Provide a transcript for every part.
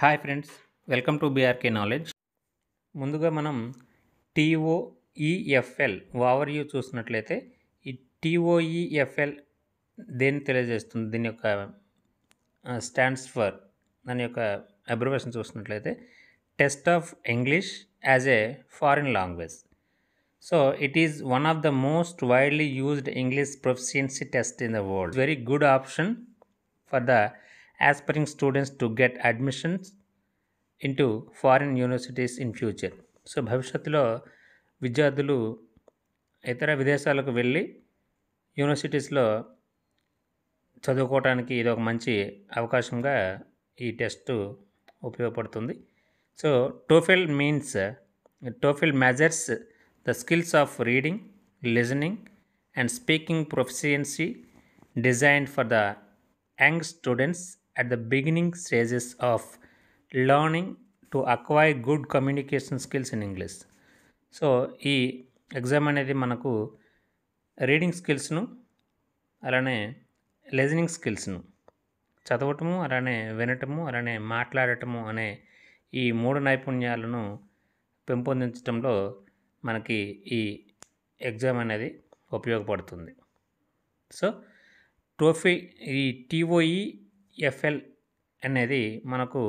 Hi friends, welcome to BRK knowledge. ముందుగా మనం TOEFL over view చూసినట్లయితే, ఈ TOEFL దేన్ని తెలియజేస్తుంది, దీని యొక్క స్టాండ్స్ ఫర్, దాని యొక్క అబ్రివేషన్ చూసినట్లయితే test of English as a foreign language. So it is one of the most widely used English proficiency test in the world. Very good option for the aspiring students to get admissions into foreign universities in future. So భవిష్యత్తులో విద్యార్థులు ఇతర విదేశాలకు వెళ్ళి యూనివర్సిటీస్లో చదువుకోవడానికి ఇది ఒక మంచి అవకాశంగా ఈ టెస్ట్ ఉపయోగపడుతుంది. So TOEFL means, TOEFL measures the skills of reading, listening and speaking proficiency designed for the young students at the beginning stages of learning to acquire good communication skills in English. So ఈ exam అనేది మనకు reading స్కిల్స్ను, అలానే listening స్కిల్స్ను, చదవటము, అలానే వినటము, అలానే మాట్లాడటము అనే ఈ మూడు నైపుణ్యాలను పెంపొందించడంలో మనకి ఈ ఎగ్జామ్ అనేది ఉపయోగపడుతుంది. సో TOEFL అనేది మనకు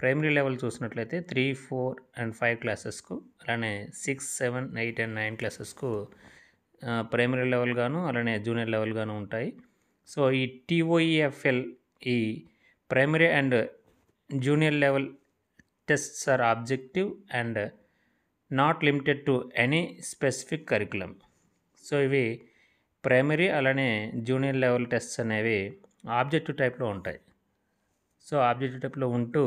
ప్రైమరీ లెవెల్ చూసినట్లయితే 3, 4 and 5 క్లాసెస్కు, అలానే 6, 7, 8 and 9 క్లాసెస్కు ప్రైమరీ లెవెల్గాను, అలానే జూనియర్ లెవెల్గాను ఉంటాయి. సో ఈ TOEFL ఈ primary and junior level tests are objective and not limited to any specific curriculum. So ఇవి ప్రైమరీ అలానే జూనియర్ లెవెల్ టెస్ట్స్ అనేవి ఆబ్జెక్టివ్ టైప్లో ఉంటాయి. సో ఆబ్జెక్టివ్ టైప్లో ఉంటూ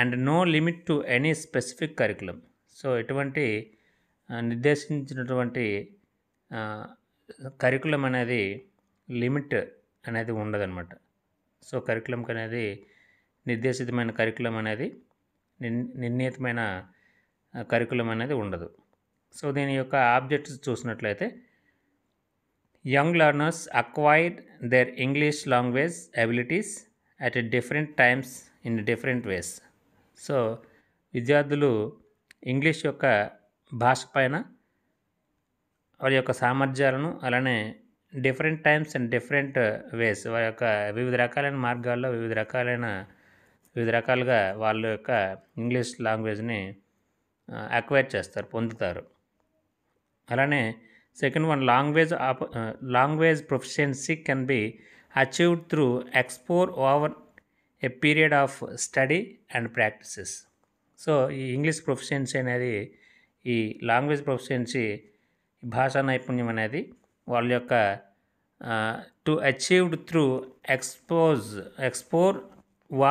and no limit to any specific curriculum. So ఎటువంటి నిర్దేశించినటువంటి కరికులం అనేది లిమిట్ అనేది ఉండదన్నమాట. సో కరికులం అనేది నిర్దేశితమైన కరికులం అనేది నిర్ణీతమైన కరికులం అనేది ఉండదు. సో దీని యొక్క ఆబ్జెక్ట్స్ చూసినట్లయితే young learners acquired their English language abilities at different times in different ways. So విద్యార్థులు ఇంగ్లీష్ యొక్క భాష పైన వారి యొక్క సామర్థ్యాలను, అలానే different times and different ways, వారి యొక్క వివిధ రకాలైన మార్గాల్లో వివిధ రకాలుగా వాళ్ళ యొక్క ఇంగ్లీష్ లాంగ్వేజ్ని అక్వైర్ చేస్తారు, పొందుతారు. అలానే second one, language proficiency can be achieved through exposure over a period of study and practices. So English proficiency అనేది ఈ లాంగ్వేజ్ ప్రొఫిషియన్సీ, భాషా నైపుణ్యం అనేది వాళ్ళ యొక్క to achieved through exposure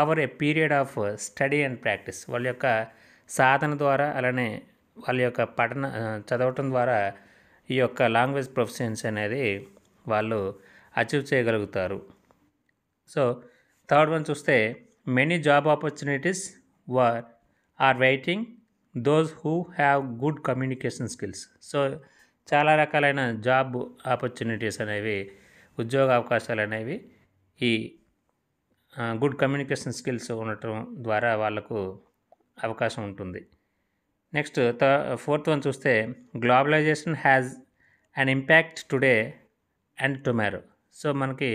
over a period of study and practice, వాళ్ళ యొక్క సాధన ద్వారా, అలానే వాళ్ళ యొక్క చదవటం ద్వారా ఈ యొక్క లాంగ్వేజ్ ప్రొఫిషియన్సీ అనేది వాళ్ళు అచీవ్ చేయగలుగుతారు. సో థర్డ్ వన్ చూస్తే many job opportunities are waiting those who have good communication skills. So చాలా రకాలైన జాబ్ ఆపర్చునిటీస్ అనేవి, ఉద్యోగ అవకాశాలు అనేవి ఈ గుడ్ కమ్యూనికేషన్ స్కిల్స్ ఉండటం ద్వారా వాళ్ళకు అవకాశం ఉంటుంది. నెక్స్ట్ ఫోర్త్ వన్ చూస్తే globalisation has an impact today and tomorrow. So మనకి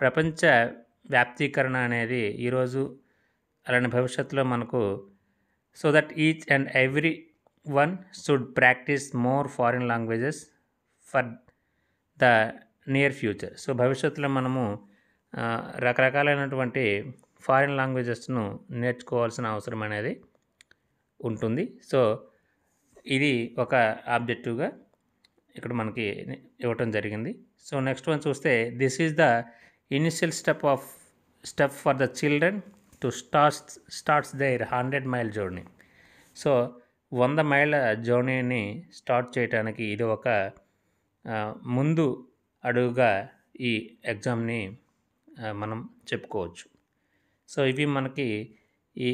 ప్రపంచ వ్యాప్తీకరణ అనేది ఈరోజు అలానే భవిష్యత్తులో మనకు, so that each and every one should practise more foreign languages for the near future. So భవిష్యత్తులో మనము రకరకాలైనటువంటి ఫారిన్ లాంగ్వేజెస్ను నేర్చుకోవాల్సిన అవసరం అనేది ఉంటుంది. సో ఇది ఒక ఆబ్జెక్టివ్గా ఇక్కడ మనకి ఇవ్వటం జరిగింది. సో నెక్స్ట్ వన్ చూస్తే this is the initial step for the children to starts their 100 mile journey. So 100 మైళ్ళ జర్నీని స్టార్ట్ చేయడానికి ఇది ఒక ముందు అడుగుగా ఈ ఎగ్జామ్ని మనం చెప్పుకోవచ్చు. సో ఇవి మనకి ఈ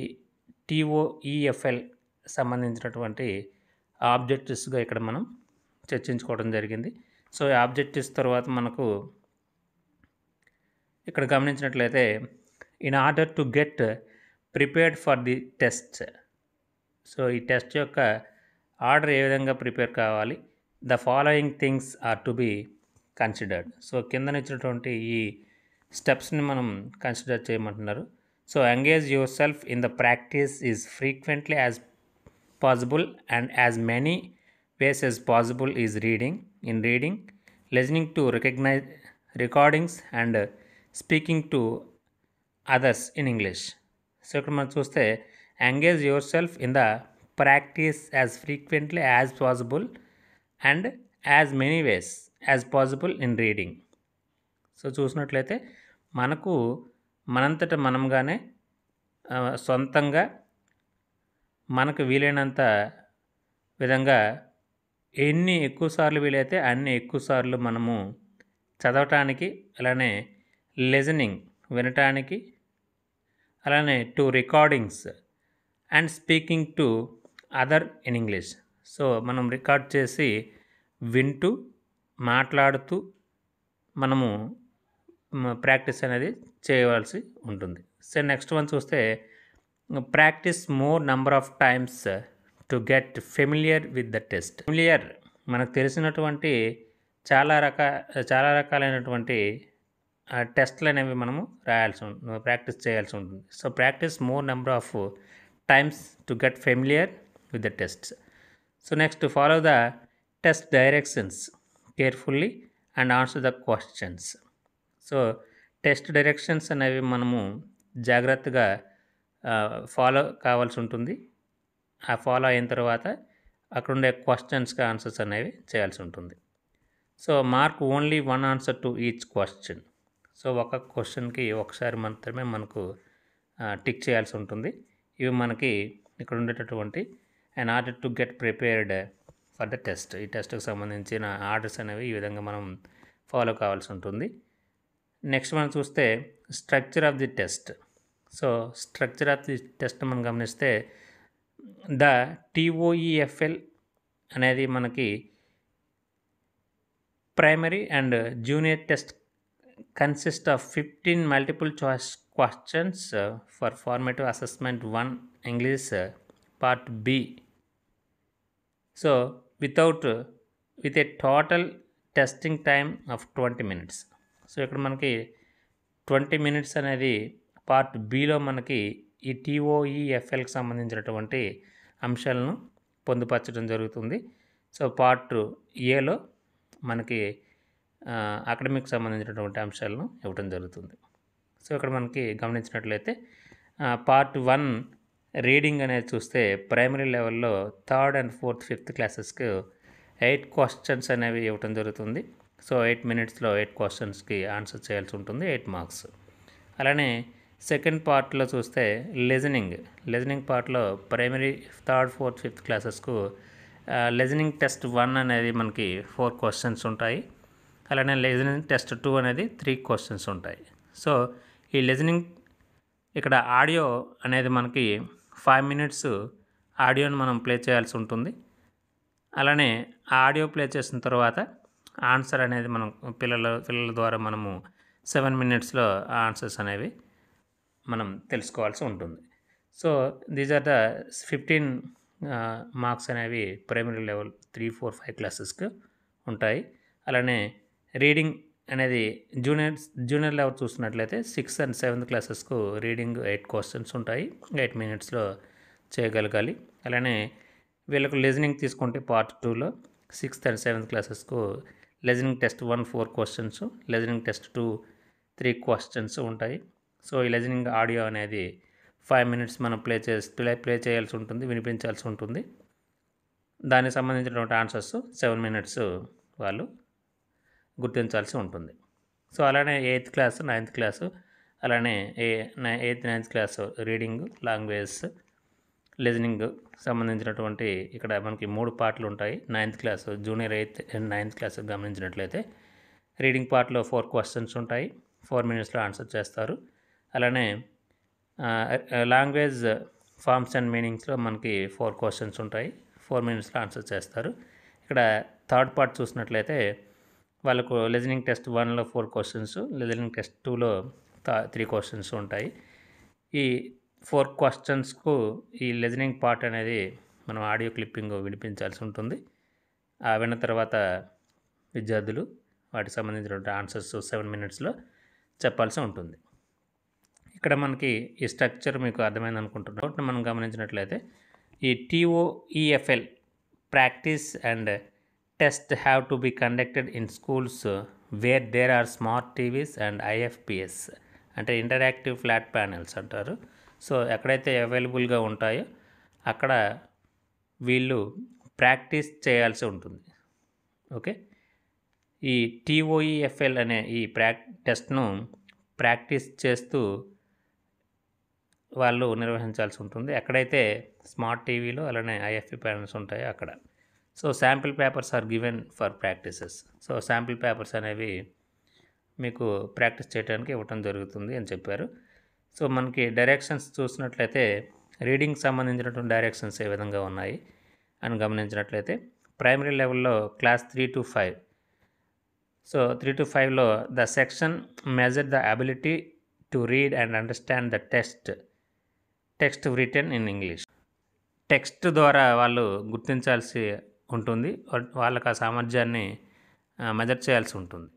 TOEFL సంబంధించినటువంటి ఆబ్జెక్టివ్స్గా ఇక్కడ మనం చర్చించుకోవడం జరిగింది. సో ఈ ఆబ్జెక్టివ్స్ తర్వాత మనకు ఇక్కడ గమనించినట్లయితే in order to get prepared for the test. So ee test yokka order ఏ విధంగా ప్రిపేర్ కావాలి. The following things are to be considered. So కిందన ఇచ్చినటువంటి ఈ steps ని మనం కన్సిడర్ చేయమంటున్నారు. So engage yourself in the practice is frequently as possible and as many ways as possible is reading, listening to recognized recordings and speaking to others in English. So ఇక్కడ మనం చూస్తే engage yourself in the practice as frequently as possible and as many ways as possible in reading. So చూసినట్లయితే మనకు మనంతట మనంగానే సొంతంగా మనకు వీలైనంత విధంగా ఎన్ని ఎక్కువసార్లు వీలైతే అన్ని ఎక్కువసార్లు మనము చదవటానికి, అలానే లిజనింగ్ వినటానికి, అలానే to recordings and speaking to other in English. So మనం రికార్డ్ చేసి వింటూ మాట్లాడుతూ మనము ప్రాక్టీస్ అనేది చేయవలసి ఉంటుంది. సో నెక్స్ట్ వన్ చూస్తే practice more number of times to get familiar with the test. Familiar మనకు తెలిసినటువంటి చాలా రకాలైనటువంటి టెస్ట్లు అనేవి మనము రాయాల్సి ఉంటుంది, ప్రాక్టీస్ చేయాల్సి ఉంటుంది. So practice more number of times to get familiar with the test. So next follow the test directions carefully and answer the questions. So test directions అనేవి మనము జాగ్రత్తగా ఫాలో కావాల్సి ఉంటుంది. ఆ ఫాలో అయిన తర్వాత అక్కడ ఉండే క్వశ్చన్స్కి ఆన్సర్స్ అనేవి చేయాల్సి ఉంటుంది. So mark only one answer to each question. So ఒక క్వశ్చన్కి ఒకసారి మాత్రమే మనకు టిక్ చేయాల్సి ఉంటుంది. ఇవి మనకి ఇక్కడ ఉండేటటువంటి and order to get prepared for the test. ఈ టెస్ట్కి సంబంధించిన ఆర్డర్స్ అనేవి ఈ విధంగా మనం ఫాలో కావాల్సి ఉంటుంది. నెక్స్ట్ మనం చూస్తే structure of the test. So structure of the test మనం గమనిస్తే ద TOEFL అనేది మనకి primary and junior test consist of 15 multiple choice questions for formative assessment 1 English part B. So with a total testing time of 20 minutes. So ఇక్కడ మనకి 20 minutes అనేది part బిలో మనకి ఈ TOEFLకి సంబంధించినటువంటి అంశాలను పొందుపరచడం జరుగుతుంది. సో పార్ట్ ఏలో మనకి అకాడమిక్ సంబంధించినటువంటి అంశాలను ఇవ్వడం జరుగుతుంది. సో ఇక్కడ మనకి గమనించినట్లయితే పార్ట్ 1 రీడింగ్ అనేది చూస్తే ప్రైమరీ లెవెల్లో 3rd and 4th 5th క్లాసెస్కి 8 క్వశ్చన్స్ అనేవి ఇవ్వడం జరుగుతుంది. సో 8 minutesలో 8 క్వశ్చన్స్కి ఆన్సర్ చేయాల్సి ఉంటుంది, 8 marks. అలానే సెకండ్ పార్ట్లో చూస్తే లిజనింగ్ పార్ట్లో primary 3rd 4th 5th క్లాసెస్కు listening test 1 అనేది మనకి 4 క్వశ్చన్స్ ఉంటాయి. అలానే లిజనింగ్ టెస్ట్ 2 అనేది 3 క్వశ్చన్స్ ఉంటాయి. సో ఈ లిజనింగ్ ఇక్కడ ఆడియో అనేది మనకి 5 minutes ఆడియోని మనం ప్లే చేయాల్సి ఉంటుంది. అలానే ఆ ఆడియో ప్లే చేసిన తర్వాత ఆన్సర్ అనేది మనం పిల్లల ద్వారా మనము 7 minutesలో ఆన్సర్స్ అనేవి మనం తెలుసుకోవాల్సి ఉంటుంది. So these are the 15 marks అనేవి ప్రైమరీ లెవెల్ 3, 4, 5 క్లాసెస్కి ఉంటాయి. అలానే రీడింగ్ అనేది జూనియర్ లెవెల్ చూసినట్లయితే 6th and 7th క్లాసెస్కు reading 8 questions ఉంటాయి, 8 minutesలో చేయగలగాలి. అలానే వీళ్ళకు లిజనింగ్ తీసుకుంటే పార్ట్ 2లో 6th and 7th క్లాసెస్కు listening test 1 4 questions, listening test 2 3 questions ఉంటాయి. సో ఈ లిజనింగ్ ఆడియో అనేది 5 minutes మనం ప్లే చేయాల్సి ఉంటుంది, వినిపించాల్సి ఉంటుంది. దానికి సంబంధించినటువంటి ఆన్సర్స్ 7 minutes వాళ్ళు గుర్తించాల్సి ఉంటుంది. సో అలానే 8th class 9th class అలానే 8th 9th class reading, language, listening సంబంధించినటువంటి ఇక్కడ మనకి 3 పార్ట్లు ఉంటాయి. 9th class junior 8th and 9th class గమనించినట్లయితే రీడింగ్ పార్ట్లో 4 క్వశ్చన్స్ ఉంటాయి, 4 minutesలో ఆన్సర్ చేస్తారు. అలానే లాంగ్వేజ్ ఫార్మ్స్ అండ్ మీనింగ్స్లో మనకి 4 క్వశ్చన్స్ ఉంటాయి, 4 minutesలో ఆన్సర్ చేస్తారు. ఇక్కడ థర్డ్ పార్ట్ చూసినట్లయితే వాళ్ళకు లిజనింగ్ టెస్ట్ 1లో 4 క్వశ్చన్స్, లిజనింగ్ టెస్ట్ 2లో 3 క్వశ్చన్స్ ఉంటాయి. ఈ ఫోర్ క్వశ్చన్స్కు ఈ లిజనింగ్ పార్ట్ అనేది మనం ఆడియో క్లిప్పింగ్ వినిపించాల్సి ఉంటుంది. ఆ విన్న తర్వాత విద్యార్థులు వాటికి సంబంధించినటువంటి ఆన్సర్స్ 7 minutesలో చెప్పాల్సి ఉంటుంది. ఇక్కడ మనకి ఈ స్ట్రక్చర్ మీకు అర్థమైంది అనుకుంటున్నాను. మనం గమనించినట్లయితే ఈ TOEFL practice and test have to be conducted in schools where there are smart TVs and IFPS అంటే ఇంటరాక్టివ్ ఫ్లాట్ ప్యానెల్స్ అంటారు. సో ఎక్కడైతే అవైలబుల్గా ఉంటాయో అక్కడ వీళ్ళు ప్రాక్టీస్ చేయాల్సి ఉంటుంది. ఓకే, ఈ TOEFL అనే ఈ టెస్ట్ను ప్రాక్టీస్ చేస్తూ వాళ్ళు నిర్వహించాల్సి ఉంటుంది. ఎక్కడైతే స్మార్ట్ టీవీలో అలానే IFP ప్యానెల్స్ ఉంటాయో అక్కడ. So sample papers are given for practices. So sample papers అనేవి మీకు ప్రాక్టీస్ చేయడానికి ఇవ్వటం జరుగుతుంది అని చెప్పారు. సో మనకి డైరెక్షన్స్ చూసినట్లయితే రీడింగ్కి సంబంధించినటువంటి డైరెక్షన్స్ ఏ విధంగా ఉన్నాయి అని గమనించినట్లయితే ప్రైమరీ లెవెల్లో క్లాస్ 3 to 5. సో 3 to 5లో the section measure the ability to read and understand the text written in English. Text ద్వారా వాళ్ళు గుర్తించాల్సి ఉంటుంది, వాళ్ళకి ఆ సామర్థ్యాన్ని మెజర్ చేయాల్సి ఉంటుంది.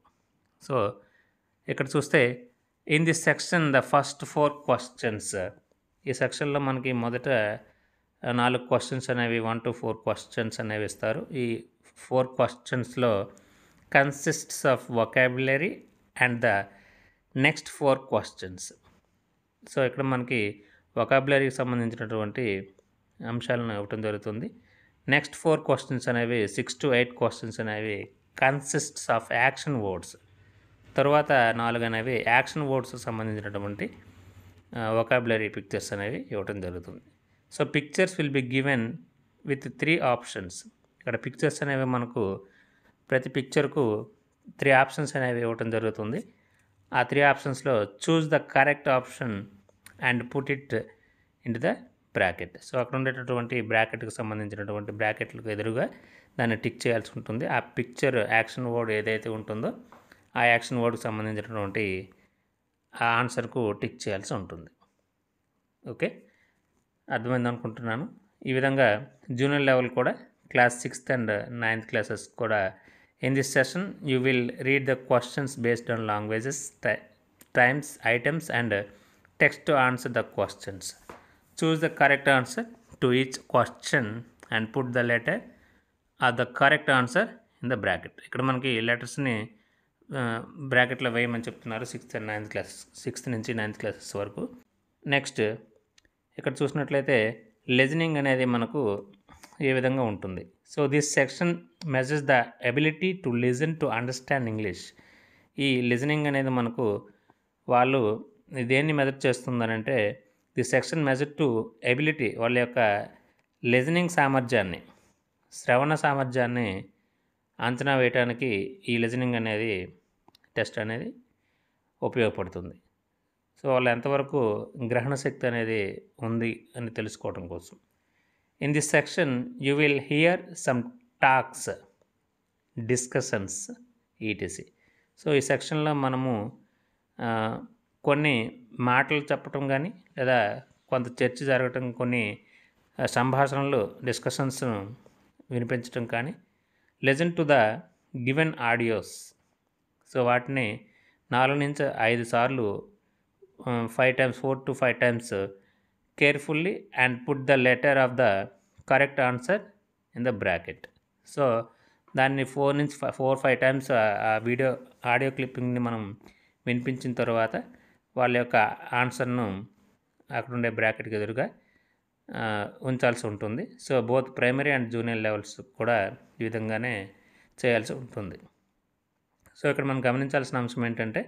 సో ఇక్కడ చూస్తే in this section the first 4 questions. ఈ సెక్షన్లో మనకి మొదట 4 questions అనేవి 1 to 4 questions అనేవి ఇస్తారు. ఈ 4 questionsలో consists of vocabulary and the next 4 questions. So ఇక్కడ మనకి వొకాబులరీకి సంబంధించినటువంటి అంశాలను ఇవ్వటం జరుగుతుంది. నెక్స్ట్ 4 questions అనేవి 6 to 8 questions అనేవి కన్సిస్ట్స్ ఆఫ్ యాక్షన్ వర్డ్స్. తర్వాత 4 అనేవి యాక్షన్ వర్డ్స్ సంబంధించినటువంటి వొకాబులరీ పిక్చర్స్ అనేవి ఇవ్వటం జరుగుతుంది. So pictures will be given with 3 options. ఇక్కడ పిక్చర్స్ అనేవి మనకు ప్రతి పిక్చర్కు 3 options అనేవి ఇవ్వటం జరుగుతుంది. ఆ 3 optionsలో choose the correct option and put it in to the bracket. So అక్కడ ఉండేటటువంటి బ్రాకెట్కి సంబంధించినటువంటి బ్రాకెట్లకు ఎదురుగా దాన్ని టిక్ చేయాల్సి ఉంటుంది. ఆ పిక్చర్ యాక్షన్ వర్డ్ ఏదైతే ఉంటుందో ఆ యాక్షన్ వర్డ్కి సంబంధించినటువంటి ఆ ఆన్సర్కు టిక్ చేయాల్సి ఉంటుంది. ఓకే, అర్థమైంది అనుకుంటున్నాను. ఈ విధంగా జూనియర్ లెవెల్ కూడా class 6th and 9th classes కూడా in this session you will read the questions based on languages, times, items and text to answer the questions. Choose the correct answer to each question and put the letter or the correct answer in the bracket. ఇక్కడ మనకి లెటర్స్ని బ్రాకెట్లో వేయమని చెప్తున్నారు 6th and 9th class, 6th నుంచి 9th classes వరకు. Next ఇక్కడ చూసినట్లయితే listening అనేది మనకు ఏ విధంగా ఉంటుంది. So this section measures the ability to listen to understand English. ఈ లిజనింగ్ అనేది మనకు వాళ్ళు దేన్ని మెజర్ చేస్తుందనంటే the section measure to ability, వాళ్ళ యొక్క లిజనింగ్ సామర్థ్యాన్ని, శ్రవణ సామర్థ్యాన్ని అంచనా వేయడానికి ఈ లిజనింగ్ అనేది టెస్ట్ అనేది ఉపయోగపడుతుంది. సో వాళ్ళు ఎంతవరకు గ్రహణ శక్తి అనేది ఉంది అని తెలుసుకోవడం కోసం. In this section you will hear some talks, discussions, ETC. So ఈ సెక్షన్లో మనము కొన్ని మాటలు చెప్పటం కానీ లేదా కొంత చర్చ జరగటం, కొన్ని సంభాషణలు, డిస్కషన్స్ వినిపించటం కానీ, listen to the given audios. So వాటిని 4 నుంచి 5 సార్లు 4 to 5 times carefully and put the letter of the correct answer in the bracket. So దాన్ని 4 నుంచి 5 times ఆ ఆడియో క్లిప్పింగ్ని మనం వినిపించిన తర్వాత వాళ్ళ యొక్క ఆన్సర్ను అక్కడ ఉండే బ్రాకెట్కి ఎదురుగా ఉంచాల్సి ఉంటుంది. So both primary and junior levels కూడా ఈ విధంగానే చేయాల్సి ఉంటుంది. సో ఇక్కడ మనం గమనించాల్సిన అంశం ఏంటంటే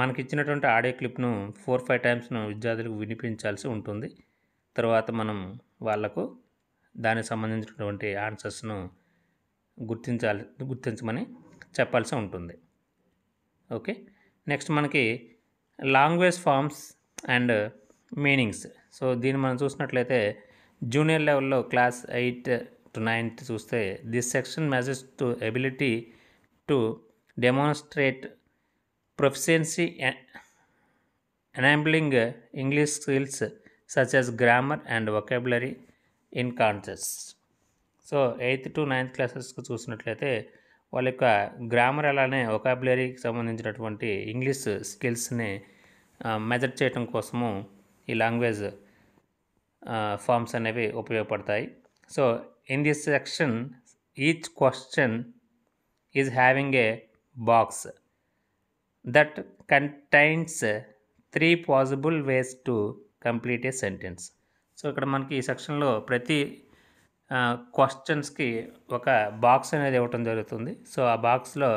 మనకి ఇచ్చినటువంటి ఆడియో క్లిప్ను 4-5 times విద్యార్థులకు వినిపించాల్సి ఉంటుంది. తర్వాత మనం వాళ్లకు దానికి సంబంధించినటువంటి ఆన్సర్స్ను గుర్తించమని చెప్పాల్సి ఉంటుంది. ఓకే, నెక్స్ట్ మనకి language forms and meanings. So దీన్ని మనం చూసినట్లయితే జూనియర్ లెవెల్లో క్లాస్ 8th to 9th చూస్తే this section measures to ability to demonstrate proficiency enabling English skills such as grammar and vocabulary in contests. So, 8th to 9th classes को చూసినట్లయితే వాళ్ళ యొక్క grammar అలానే vocabularyకి సంబంధించినటువంటి ఇంగ్లీష్ స్కిల్స్ ని measure చేయడం కోసము ఈ లాంగ్వేజ్ ఫార్మ్స్ అనేవి ఉపయోగపడతాయి. So, in this section, each question is having a box that contains three possible ways to complete a sentence. So, ఇక్కడ మనకి ఈ సెక్షన్ లో ప్రతి క్వశ్చన్స్ కి ఒక బాక్స్ అనేది ఇవ్వడం జరుగుతుంది. సో ఆ బాక్స్ లో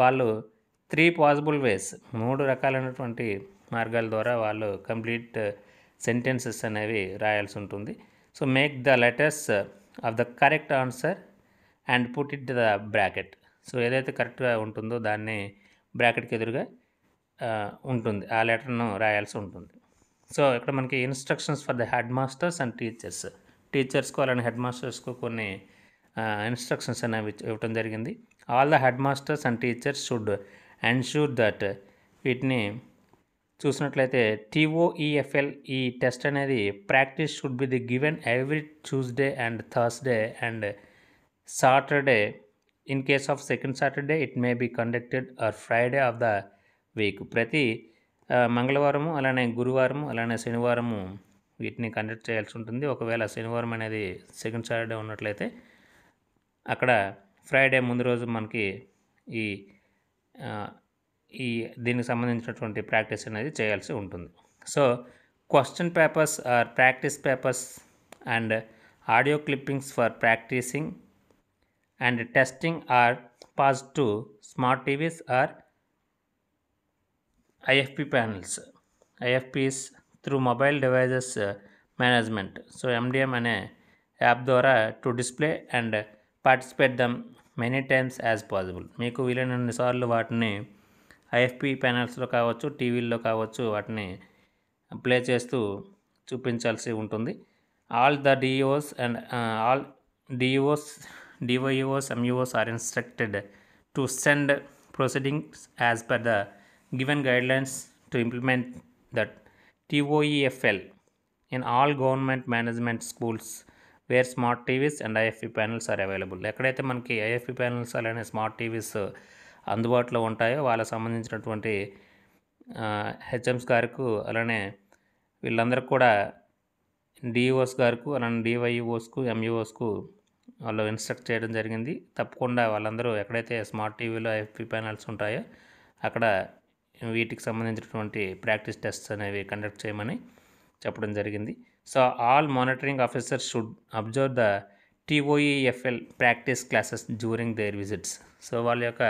వాళ్ళు త్రీ పాసిబుల్ వేస్, మూడు రకాలైనటువంటి మార్గాల ద్వారా వాళ్ళు కంప్లీట్ సెంటెన్సెస్ అనేవి రాయాల్సి ఉంటుంది. So make the letters of the correct answer and put it the bracket. So ఏదైతే కరెక్ట్గా ఉంటుందో దాన్ని బ్రాకెట్కి ఎదురుగా ఉంటుంది, ఆ లెటర్ను రాయాల్సి ఉంటుంది. సో ఇక్కడ మనకి instructions for the head masters and teachers, టీచర్స్కు అలానే హెడ్ మాస్టర్స్కు కొన్ని ఇన్స్ట్రక్షన్స్ అనేవి ఇవ్వటం జరిగింది. All the head masters and teachers should ensure that, వీటిని చూసినట్లయితే TOEFL టెస్ట్ అనేది practice should be the given every Tuesday and Thursday and Saturday. In case of second Saturday it may be conducted or Friday of the week. ప్రతి మంగళవారము అలానే గురువారము అలానే శనివారము వీటిని కండక్ట్ చేయాల్సి ఉంటుంది. ఒకవేళ శనివారం అనేది సెకండ్ సాటర్డే ఉన్నట్లయితే అక్కడ ఫ్రైడే ముందు రోజు మనకి ఈ ఈ దీనికి సంబంధించినటువంటి ప్రాక్టీస్ అనేది చేయాల్సి ఉంటుంది. So question papers or practice papers and audio clippings for practising and testing are passed to smart TVs or IFP panels, IFPs through mobile devices management. So MDM ane app ద్వారా to display and participate them many times as possible. మీకు వీలైనన్ని సార్లు వాటిని IFP ప్యానల్స్లో కావచ్చు టీవీల్లో కావచ్చు వాటిని play చేస్తూ చూపించాల్సి ఉంటుంది. All the DOs and all DOs, MEOs are instructed to send proceedings as per the given guidelines to implement the TOEFL in all government management schools where smart TVs and IFP panels are available. ఎక్కడైతే మనకి IFP panels అలానే smart TVs అందుబాటులో ఉంటాయో వాళ్ళకి సంబంధించినటువంటి HMs గారికి అలానే వీళ్ళందరూ కూడా DOs గారికి అలానే DYOsకు MEOsకు వాళ్ళు ఇన్స్ట్రక్ట్ చేయడం జరిగింది. తప్పకుండా వాళ్ళందరూ ఎక్కడైతే స్మార్ట్ టీవీలో IFP ప్యానల్స్ ఉంటాయో అక్కడ వీటికి సంబంధించినటువంటి ప్రాక్టీస్ టెస్ట్స్ అనేవి కండక్ట్ చేయమని చెప్పడం జరిగింది. So all monitoring officers should observe the TOEFL practice classes during their visits. So వాళ్ళ యొక్క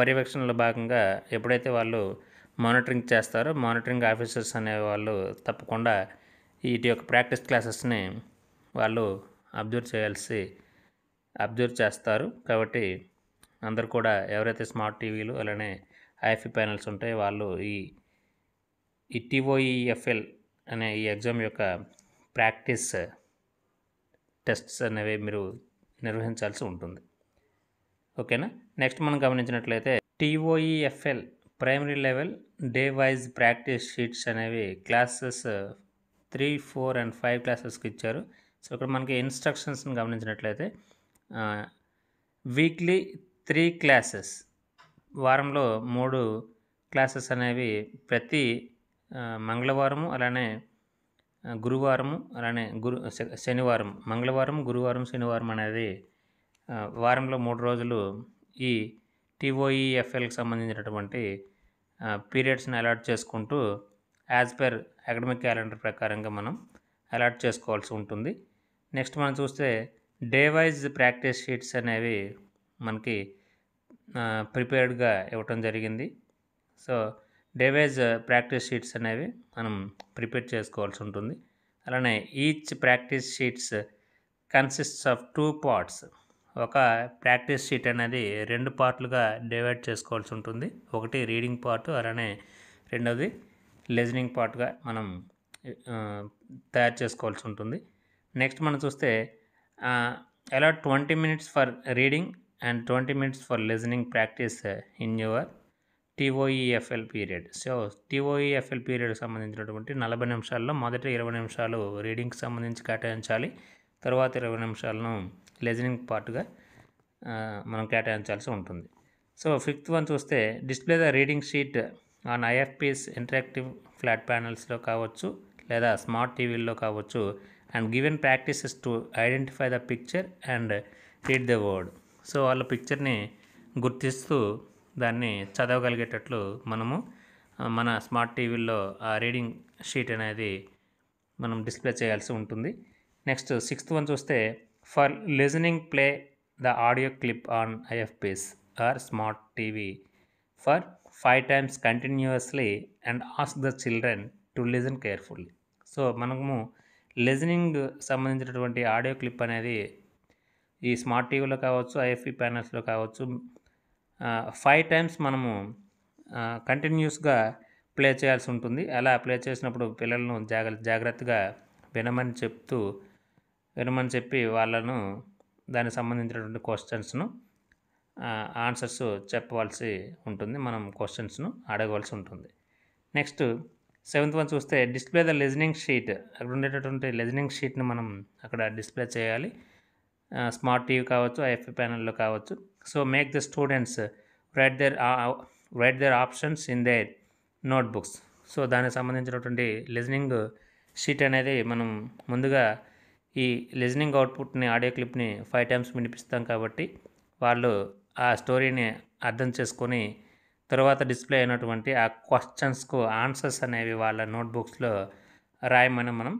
పర్యవేక్షణలో భాగంగా ఎప్పుడైతే వాళ్ళు మానిటరింగ్ చేస్తారో మానిటరింగ్ ఆఫీసర్స్ అనేవాళ్ళు తప్పకుండా వీటి యొక్క ప్రాక్టీస్ క్లాసెస్ని వాళ్ళు అబ్జర్వ్ చేస్తారు. కాబట్టి అందరు కూడా ఎవరైతే స్మార్ట్ టీవీలు అలానే IFP ప్యానల్స్ ఉంటాయో వాళ్ళు ఈ TOEFL అనే ఈ ఎగ్జామ్ యొక్క ప్రాక్టీస్ టెస్ట్స్ అనేవి మీరు నిర్వహించాల్సి ఉంటుంది. ఓకేనా. నెక్స్ట్ మనం గమనించినట్లయితే TOEFL primary level day wise practice sheets అనేవి క్లాసెస్ 3, 4 and 5 క్లాసెస్కి ఇచ్చారు. సో ఇక్కడ మనకి ఇన్స్ట్రక్షన్స్ని గమనించినట్లయితే వీక్లీ 3 క్లాసెస్, వారంలో 3 క్లాసెస్ అనేవి ప్రతి మంగళవారము అలానే గురువారము అలానే శనివారం, మంగళవారం గురువారం శనివారం అనేది వారంలో 3 రోజులు ఈ TOEFLకి సంబంధించినటువంటి పీరియడ్స్ని అలాట్ చేసుకుంటూ యాజ్ పర్ అకాడమిక్ క్యాలెండర్ ప్రకారంగా మనం అలాట్ చేసుకోవాల్సి ఉంటుంది. నెక్స్ట్ మనం చూస్తే డే వైజ్ ప్రాక్టీస్ షీట్స్ అనేవి మనకి ప్రిపేర్డ్గా ఇవ్వటం జరిగింది. So day wise practice sheets అనేవి మనం ప్రిపేర్ చేసుకోవాల్సి ఉంటుంది. అలానే each practice sheets consists of 2 parts. ఒక ప్రాక్టీస్ షీట్ అనేది 2 పార్ట్లుగా డివైడ్ చేసుకోవాల్సి ఉంటుంది. ఒకటి రీడింగ్ పార్ట్, అలానే రెండవది లిజనింగ్ పార్ట్గా మనం తయారు చేసుకోవాల్సి ఉంటుంది. నెక్స్ట్ మనం చూస్తే అలా 20 minutes for reading and 20 minutes for listening practice in your TOEFL period. So TOEFL period సంబంధించినటువంటి 40 నిమిషాల్లో మొదట 20 నిమిషాలు రీడింగ్ కి సంబంధించి కేటాయించాలి. తర్వాత 20 నిమిషాలను లిజనింగ్ పార్ట్ గా మనం కేటాయించాల్సి ఉంటుంది. సో 5th వన్ చూస్తే display the reading sheet on IFP's interactive flat panels లో కావచ్చు లేదా స్మార్ట్ టీవీల్లో కావచ్చు and given practices to identify the picture and read the word. So వాళ్ళ పిక్చర్ ని గుర్తిస్తూ దాన్ని చదవగలిగేటట్లు మనము మన స్మార్ట్ టీవీల్లో ఆ రీడింగ్ షీట్ అనేది మనం డిస్ప్లే చేయాల్సి ఉంటుంది. నెక్స్ట్ 6th వన్ చూస్తే for listening play the audio clip on IFP's or smart TV for 5 times continuously and ask the children to listen carefully. So మనము లిజనింగ్ సంబంధించినటువంటి ఆడియో క్లిప్ అనేది ఈ smart టీవీలో కావచ్చు IFP ప్యానల్స్లో కావచ్చు 5 టైమ్స్ మనము కంటిన్యూస్గా ప్లే చేయాల్సి ఉంటుంది. అలా ప్లే చేసినప్పుడు పిల్లలను జాగ్రత్తగా వినమని చెప్పి వాళ్ళను దానికి సంబంధించినటువంటి క్వశ్చన్స్ను ఆన్సర్స్ చెప్పవలసి ఉంటుంది. మనం క్వశ్చన్స్ను అడగవలసి ఉంటుంది. నెక్స్ట్ 7th వన్ చూస్తే డిస్ప్లే ద లిజనింగ్ షీట్. అక్కడ ఉండేటటువంటి లిజనింగ్ షీట్ని మనం అక్కడ డిస్ప్లే చేయాలి. స్మార్ట్ టీవీ కావచ్చు IFP ప్యానెల్లో కావచ్చు. So make the students write their options in their notebooks. So దానికి సంబంధించినటువంటి లిజనింగ్ షీట్ అనేది మనం ముందుగా ఈ లిజనింగ్ అవుట్పుట్ని ఆడియో క్లిప్ని 5 టైమ్స్ వినిపిస్తాం కాబట్టి వాళ్ళు ఆ స్టోరీని అర్థం చేసుకొని తర్వాత డిస్ప్లే అయినటువంటి ఆ క్వశ్చన్స్కు ఆన్సర్స్ అనేవి వాళ్ళ నోట్బుక్స్లో రాయమని మనం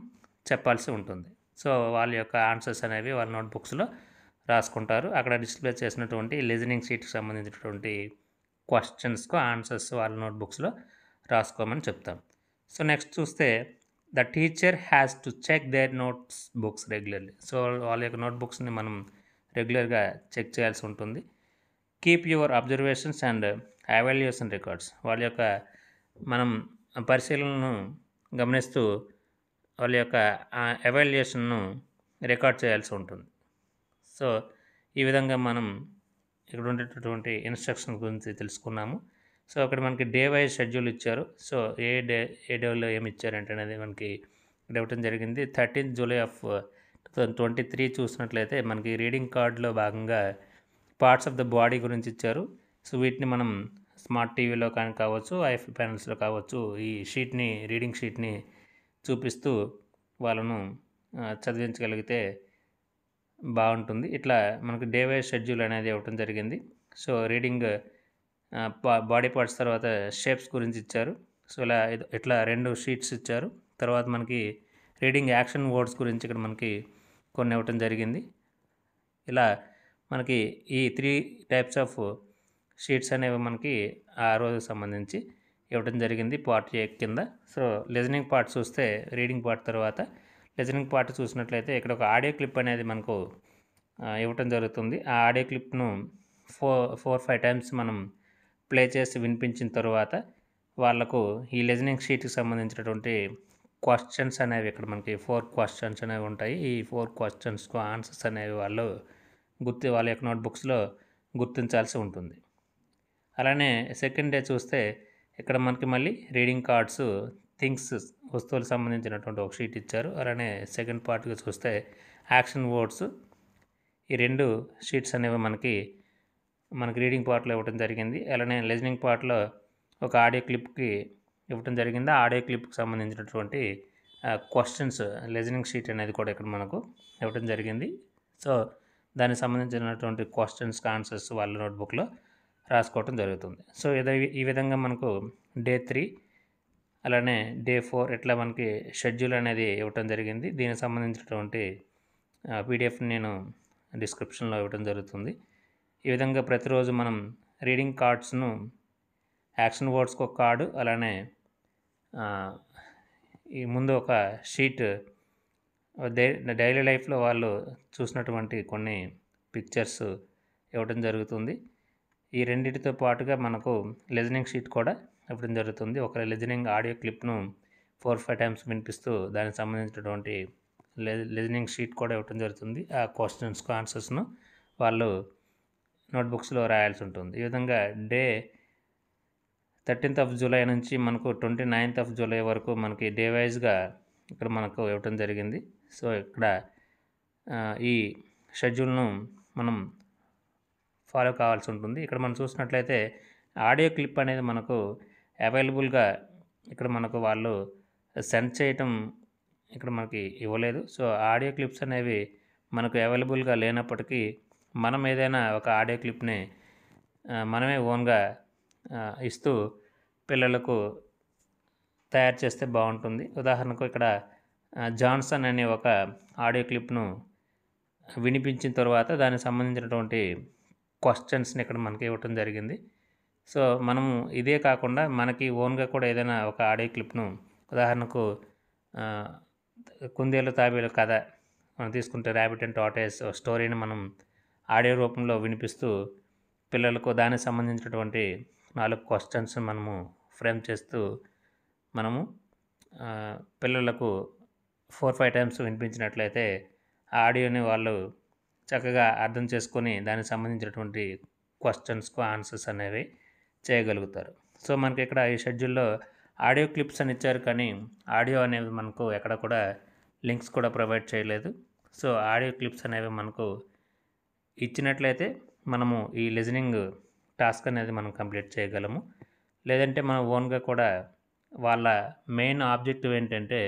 చెప్పాల్సి ఉంటుంది. సో వాళ్ళ యొక్క ఆన్సర్స్ అనేవి వాళ్ళ నోట్బుక్స్లో రాసుకుంటారు. అక్కడ డిస్ప్లే చేసినటువంటి లిజనింగ్ షీట్కి సంబంధించినటువంటి క్వశ్చన్స్కు ఆన్సర్స్ వాళ్ళ నోట్బుక్స్లో రాసుకోమని చెప్తాం. సో నెక్స్ట్ చూస్తే the teacher has to check their notes books regularly. So వాళ్ళ యొక్క నోట్బుక్స్ని మనం రెగ్యులర్గా చెక్ చేయాల్సి ఉంటుంది. Keep your observations and evaluation records. వాళ్ళ యొక్క మనం పరిశీలనను గమనిస్తూ వాళ్ళ యొక్క ఎవాల్యుయేషన్ను రికార్డ్ చేయాల్సి ఉంటుంది. సో ఈ విధంగా మనం ఇక్కడ ఉండేటటువంటి ఇన్స్ట్రక్షన్ గురించి తెలుసుకున్నాము. సో అక్కడ మనకి డే వైజ్ షెడ్యూల్ ఇచ్చారు. సో ఏ డేలో ఏమి ఇచ్చారంటే అనేది మనకి ఇవ్వటం జరిగింది. 13 జూలై 2023 చూసినట్లయితే మనకి రీడింగ్ కార్డులో భాగంగా పార్ట్స్ ఆఫ్ ద బాడీ గురించి ఇచ్చారు. సో వీటిని మనం స్మార్ట్ టీవీలో కానీ కావచ్చు IFP ప్యానల్స్లో కావచ్చు ఈ షీట్ని రీడింగ్ షీట్ని చూపిస్తూ వాళ్ళను చదివించగలిగితే బాగుంటుంది. ఇట్లా మనకు డే వైజ్ షెడ్యూల్ అనేది ఇవ్వటం జరిగింది. సో రీడింగ్ బాడీ పార్ట్స్ తర్వాత షేప్స్ గురించి ఇచ్చారు. సో ఇట్లా 2 షీట్స్ ఇచ్చారు. తర్వాత మనకి రీడింగ్ యాక్షన్ వర్డ్స్ గురించి ఇక్కడ మనకి కొన్ని ఇవ్వటం జరిగింది. ఇలా మనకి ఈ 3 టైప్స్ ఆఫ్ షీట్స్ అనేవి మనకి ఆ రోజుకి సంబంధించి ఇవ్వటం జరిగింది పార్ట్ A కింద. సో లిజనింగ్ పార్ట్ చూస్తే రీడింగ్ పార్ట్ తర్వాత లిజనింగ్ పార్ట్ చూసినట్లయితే ఇక్కడ ఒక ఆడియో క్లిప్ అనేది మనకు ఇవ్వటం జరుగుతుంది. ఆ ఆడియో క్లిప్ను 4-5 టైమ్స్ మనం ప్లే చేసి వినిపించిన తర్వాత వాళ్ళకు ఈ లిజనింగ్ షీట్కి సంబంధించినటువంటి క్వశ్చన్స్ అనేవి ఇక్కడ మనకి 4 క్వశ్చన్స్ అనేవి ఉంటాయి. ఈ 4 క్వశ్చన్స్కు ఆన్సర్స్ అనేవి వాళ్ళు వాళ్ళ యొక్క నోట్బుక్స్లో గుర్తించాల్సి ఉంటుంది. అలానే 2nd డే చూస్తే ఇక్కడ మనకి మళ్ళీ రీడింగ్ కార్డ్స్ థింగ్స్ వస్తువులకు సంబంధించినటువంటి ఒక షీట్ ఇచ్చారు. అలానే 2nd పార్ట్గా చూస్తే యాక్షన్ వర్డ్స్ ఈ 2 షీట్స్ అనేవి మనకి రీడింగ్ పార్ట్లో ఇవ్వడం జరిగింది. అలానే లిజనింగ్ పార్ట్లో ఒక ఆడియో క్లిప్కి ఇవ్వడం జరిగింది. ఆ ఆడియో క్లిప్కి సంబంధించినటువంటి క్వశ్చన్స్ లిజనింగ్ షీట్ అనేది కూడా ఇక్కడ మనకు ఇవ్వడం జరిగింది. సో దానికి సంబంధించినటువంటి క్వశ్చన్స్కి ఆన్సర్స్ వాళ్ళ నోట్బుక్లో రాసుకోవటం జరుగుతుంది. సో ఈ విధంగా మనకు డే 3 అలానే డే 4 ఇట్లా మనకి షెడ్యూల్ అనేది ఇవ్వటం జరిగింది. దీనికి సంబంధించినటువంటి PDF నేను డిస్క్రిప్షన్లో ఇవ్వడం జరుగుతుంది. ఈ విధంగా ప్రతిరోజు మనం రీడింగ్ కార్డ్స్ను యాక్షన్ వర్డ్స్కి ఒక కార్డు అలానే ఈ ముందు ఒక షీట్ డైలీ లైఫ్లో వాళ్ళు చూసినటువంటి కొన్ని పిక్చర్స్ ఇవ్వడం జరుగుతుంది. ఈ రెండింటితో పాటుగా మనకు లిజనింగ్ షీట్ కూడా ఇవ్వడం జరుగుతుంది. ఒక లిజనింగ్ ఆడియో క్లిప్ను 4-5 టైమ్స్ వినిపిస్తూ దానికి సంబంధించినటువంటి లిజనింగ్ షీట్ కూడా ఇవ్వడం జరుగుతుంది. ఆ క్వశ్చన్స్కు ఆన్సర్స్ను వాళ్ళు నోట్బుక్స్లో రాయాల్సి ఉంటుంది. ఈ విధంగా డే 13th of July నుంచి మనకు 29th of July వరకు మనకి డే వైజ్గా ఇక్కడ మనకు ఇవ్వటం జరిగింది. సో ఇక్కడ ఈ షెడ్యూల్ను మనం ఫాలో కావాల్సి ఉంటుంది. ఇక్కడ మనం చూసినట్లయితే ఆడియో క్లిప్ అనేది మనకు అవైలబుల్గా ఇక్కడ మనకు వాళ్ళు సెండ్ చేయటం ఇక్కడ మనకి ఇవ్వలేదు. సో ఆడియో క్లిప్స్ అనేవి మనకు అవైలబుల్గా లేనప్పటికీ మనం ఏదైనా ఒక ఆడియో క్లిప్ని మనమే ఓన్గా ఇస్తూ పిల్లలకు తయారు చేస్తే బాగుంటుంది. ఉదాహరణకు ఇక్కడ జాన్సన్ అనే ఒక ఆడియో క్లిప్ను వినిపించిన తర్వాత దానికి సంబంధించినటువంటి క్వశ్చన్స్ని ఇక్కడ మనకి ఇవ్వటం జరిగింది. సో మనము ఇదే కాకుండా మనకి ఓన్గా కూడా ఏదైనా ఒక ఆడియో క్లిప్ను, ఉదాహరణకు కుందేలు తాబేలు కథ మనం తీసుకుంటే ర్యాబిట్ అండ్ టార్టాయిస్ స్టోరీని మనం ఆడియో రూపంలో వినిపిస్తూ పిల్లలకు దానికి సంబంధించినటువంటి 4 క్వశ్చన్స్ మనము ఫ్రేమ్ చేస్తూ మనము పిల్లలకు 4-5 టైమ్స్ వినిపించినట్లయితే ఆ ఆడియోని వాళ్ళు చక్కగా అర్థం చేసుకొని దానికి సంబంధించినటువంటి క్వశ్చన్స్కు ఆన్సర్స్ అనేవి చేయగలుగుతారు. సో మనకి ఇక్కడ ఈ షెడ్యూల్లో ఆడియో క్లిప్స్ అని ఇచ్చారు, కానీ ఆడియో అనేవి మనకు ఎక్కడ కూడా లింక్స్ కూడా ప్రొవైడ్ చేయలేదు. సో ఆడియో క్లిప్స్ అనేవి మనకు ఇచ్చినట్లయితే మనము ఈ లిజనింగ్ టాస్క్ అనేది మనం కంప్లీట్ చేయగలము. లేదంటే మనం ఓన్గా కూడా వాళ్ళ మెయిన్ ఆబ్జెక్టివ్ ఏంటంటే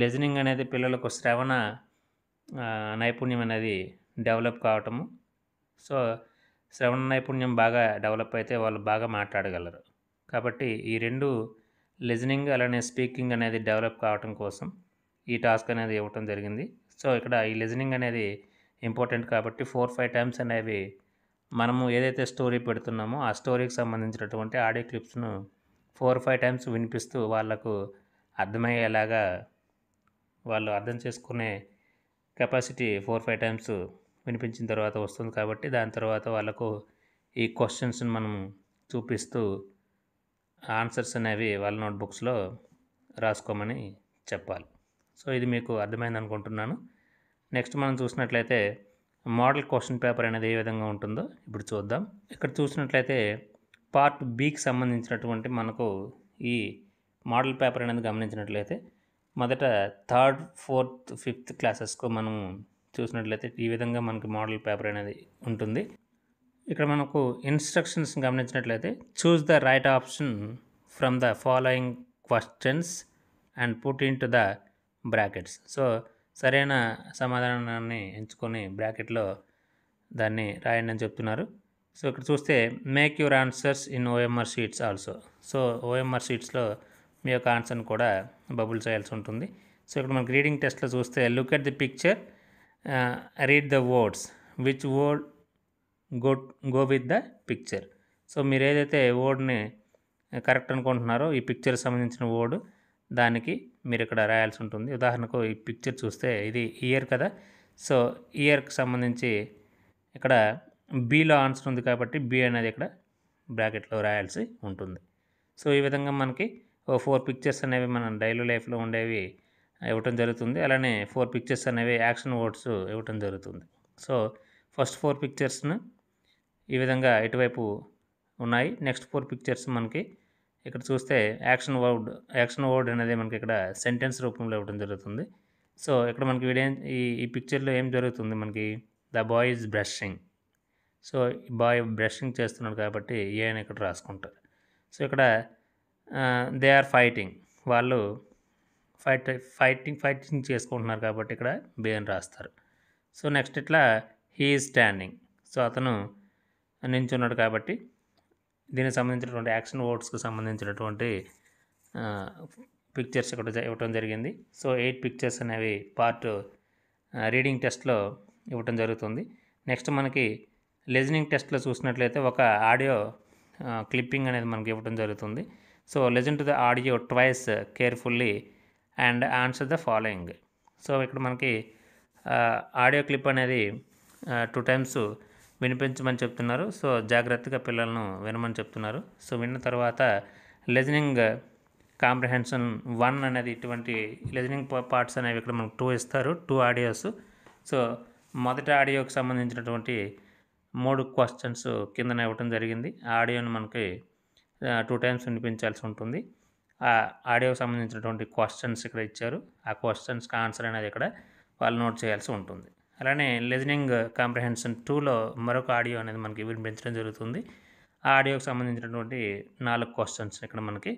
లిజనింగ్ అనేది పిల్లలకు శ్రవణ నైపుణ్యం అనేది డెవలప్ కావటము. సో శ్రవణ నైపుణ్యం బాగా డెవలప్ అయితే వాళ్ళు బాగా మాట్లాడగలరు. కాబట్టి ఈ రెండు లిజనింగ్ అలానే స్పీకింగ్ అనేది డెవలప్ కావటం కోసం ఈ టాస్క్ అనేది ఇవ్వటం జరిగింది. సో ఇక్కడ ఈ లిజనింగ్ అనేది ఇంపార్టెంట్ కాబట్టి 4-5 టైమ్స్ అనేవి మనము ఏదైతే స్టోరీ పెడుతున్నామో ఆ స్టోరీకి సంబంధించినటువంటి ఆడియో క్లిప్స్ను 4-5 టైమ్స్ వినిపిస్తూ వాళ్ళకు అర్థమయ్యేలాగా వాళ్ళు అర్థం చేసుకునే కెపాసిటీ 4-5 టైమ్స్ వినిపించిన తర్వాత వస్తుంది. కాబట్టి దాని తర్వాత వాళ్ళకు ఈ క్వశ్చన్స్ని మనము చూపిస్తూ ఆన్సర్స్ అనేవి వాళ్ళ నోట్బుక్స్లో రాసుకోమని చెప్పాలి. సో ఇది మీకు అర్థమైంది అనుకుంటున్నాను. నెక్స్ట్ మనం చూసినట్లయితే మోడల్ క్వశ్చన్ పేపర్ అనేది ఏ విధంగా ఉంటుందో ఇప్పుడు చూద్దాం. ఇక్కడ చూసినట్లయితే పార్ట్ బికి సంబంధించినటువంటి మనకు ఈ మోడల్ పేపర్ అనేది గమనించినట్లయితే మొదట 3rd, 4th, 5th క్లాసెస్కు మనము చూసినట్లయితే ఈ విధంగా మనకి మోడల్ పేపర్ అనేది ఉంటుంది. ఇక్కడ మనకు ఇన్స్ట్రక్షన్స్ గమనించినట్లయితే choose the right option from the following questions and put in to the brackets. So సరైన సమాధానాన్ని ఎంచుకొని బ్రాకెట్లో దాన్ని రాయండి అని చెప్తున్నారు. సో ఇక్కడ చూస్తే make your answers in OMR sheets also. So OMR షీట్స్లో మీ యొక్క ఆన్సర్ని కూడా బబుల్ చేయాల్సి ఉంటుంది. సో ఇక్కడ మనకి రీడింగ్ టెస్ట్లో చూస్తే look at the picture, read the words, which word go with the picture. So మీరు ఏదైతే వర్డ్ని కరెక్ట్ అనుకుంటున్నారో ఈ పిక్చర్ సంబంధించిన వర్డ్ దానికి మీరు ఇక్కడ రాయాల్సి ఉంటుంది. ఉదాహరణకు ఈ పిక్చర్ చూస్తే ఇది ఇయర్ కదా, సో ఇయర్కి సంబంధించి ఇక్కడ బిలో ఆన్సర్ ఉంది కాబట్టి బి అనేది ఇక్కడ బ్రాకెట్లో రాయాల్సి ఉంటుంది. సో ఈ విధంగా మనకి 4 పిక్చర్స్ అనేవి మనం డైలీ లైఫ్లో ఉండేవి ఇవ్వటం జరుగుతుంది. అలానే 4 పిక్చర్స్ అనేవి యాక్షన్ వర్డ్స్ ఇవ్వటం జరుగుతుంది. సో ఫస్ట్ 4 పిక్చర్స్ను ఈ విధంగా ఇటువైపు ఉన్నాయి. నెక్స్ట్ 4 పిక్చర్స్ మనకి ఇక్కడ చూస్తే యాక్షన్ వర్డ్ అనేది మనకి ఇక్కడ సెంటెన్స్ రూపంలో ఇవ్వడం జరుగుతుంది. సో ఇక్కడ మనకి ఈ పిక్చర్లో ఏం జరుగుతుంది మనకి the boy is brushing. So boy brushing చేస్తున్నాడు కాబట్టి ఏ అని ఇక్కడ రాసుకుంటారు. సో ఇక్కడ దే ఆర్ ఫైటింగ్, వాళ్ళు ఫైటింగ్ చేసుకుంటున్నారు కాబట్టి ఇక్కడ బి అని రాస్తారు. సో నెక్స్ట్ ఇట్లా హీ ఈజ్ స్టాండింగ్, సో అతను నించున్నాడు కాబట్టి దీనికి సంబంధించినటువంటి యాక్షన్ వర్డ్స్కి సంబంధించినటువంటి పిక్చర్స్ ఇక్కడ ఇవ్వటం జరిగింది. సో 8 పిక్చర్స్ అనేవి పార్ట్ రీడింగ్ టెస్ట్లో ఇవ్వటం జరుగుతుంది. నెక్స్ట్ మనకి లిజనింగ్ టెస్ట్లో చూసినట్లయితే ఒక ఆడియో క్లిప్పింగ్ అనేది మనకి ఇవ్వటం జరుగుతుంది. So listen to the audio twice carefully and answer the following. So ఇక్కడ మనకి ఆడియో క్లిప్ అనేది 2 టైమ్స్ వినిపించమని చెప్తున్నారు. సో జాగ్రత్తగా పిల్లలను వినమని చెప్తున్నారు. సో విన్న తర్వాత లిజనింగ్ కాంప్రహెన్షన్ 1 అనేది ఇటువంటి లిజనింగ్ పార్ట్స్ అనేవి ఇక్కడ మనకు 2 ఇస్తారు, 2 ఆడియోస్. సో మొదటి ఆడియోకి సంబంధించినటువంటి 3 క్వశ్చన్స్ కిందన ఇవ్వటం జరిగింది. ఆ ఆడియోని మనకి టూ టైమ్స్ వినిపించాల్సి ఉంటుంది. ఆడియోకి సంబంధించినటువంటి క్వశ్చన్స్ ఇక్కడ ఇచ్చారు, ఆ క్వశ్చన్స్కి ఆన్సర్ అనేది ఇక్కడ వాళ్ళు నోట్ చేయాల్సి ఉంటుంది. అలానే లిజనింగ్ కాంప్రహెన్షన్ 2లో మరొక ఆడియో అనేది మనకి వినిపించడం జరుగుతుంది. ఆ ఆడియోకి సంబంధించినటువంటి 4 క్వశ్చన్స్ ఇక్కడ మనకి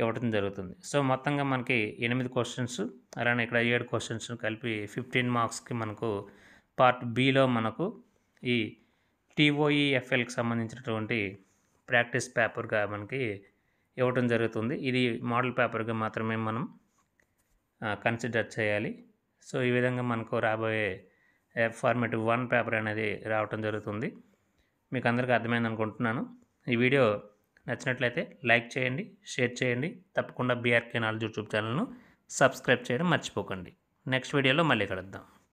ఇవ్వడం జరుగుతుంది. సో మొత్తంగా మనకి 8 క్వశ్చన్స్, అలానే ఇక్కడ 7 క్వశ్చన్స్ కలిపి 15 మార్క్స్కి మనకు పార్ట్ బిలో మనకు ఈ TOEFLకి సంబంధించినటువంటి ప్రాక్టీస్ పేపర్గా మనకి ఇవ్వడం జరుగుతుంది. ఇది మోడల్ పేపర్గా మాత్రమే మనం కన్సిడర్ చేయాలి. సో ఈ విధంగా మనకు రాబోయే ఫార్మేటివ్ 1 పేపర్ అనేది రావటం జరుగుతుంది. మీకు అందరికీ అర్థమైంది అనుకుంటున్నాను. ఈ వీడియో నచ్చినట్లయితే లైక్ చేయండి, షేర్ చేయండి, తప్పకుండా BRK Knowledge యూట్యూబ్ ఛానల్ను సబ్స్క్రైబ్ చేయడం మర్చిపోకండి. నెక్స్ట్ వీడియోలో మళ్ళీ కలుద్దాం.